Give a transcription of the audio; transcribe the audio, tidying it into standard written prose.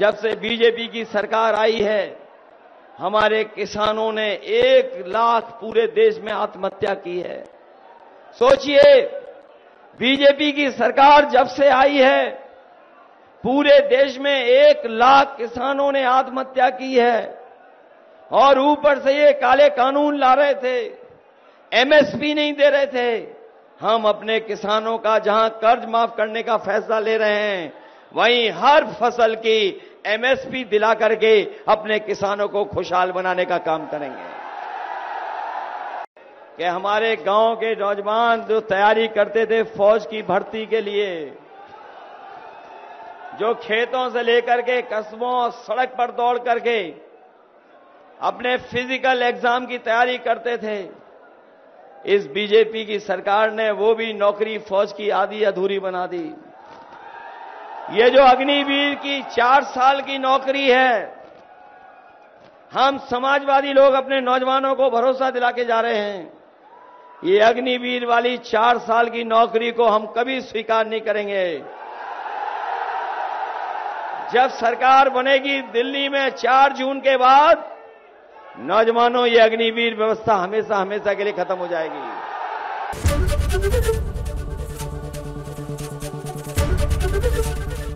जब से बीजेपी की सरकार आई है हमारे किसानों ने 1 लाख पूरे देश में आत्महत्या की है। सोचिए, बीजेपी की सरकार जब से आई है पूरे देश में 1 लाख किसानों ने आत्महत्या की है। और ऊपर से ये काले कानून ला रहे थे, एमएसपी नहीं दे रहे थे। हम अपने किसानों का जहां कर्ज माफ करने का फैसला ले रहे हैं, वहीं हर फसल की एमएसपी दिला करके अपने किसानों को खुशहाल बनाने का काम करेंगे। कि हमारे गांव के नौजवान जो तैयारी करते थे फौज की भर्ती के लिए, जो खेतों से लेकर के कस्बों और सड़क पर दौड़ करके अपने फिजिकल एग्जाम की तैयारी करते थे, इस बीजेपी की सरकार ने वो भी नौकरी फौज की आधी अधूरी बना दी। ये जो अग्निवीर की 4 साल की नौकरी है, हम समाजवादी लोग अपने नौजवानों को भरोसा दिला के जा रहे हैं, ये अग्निवीर वाली 4 साल की नौकरी को हम कभी स्वीकार नहीं करेंगे। जब सरकार बनेगी दिल्ली में 4 जून के बाद, नौजवानों, ये अग्निवीर व्यवस्था हमेशा हमेशा के लिए खत्म हो जाएगी।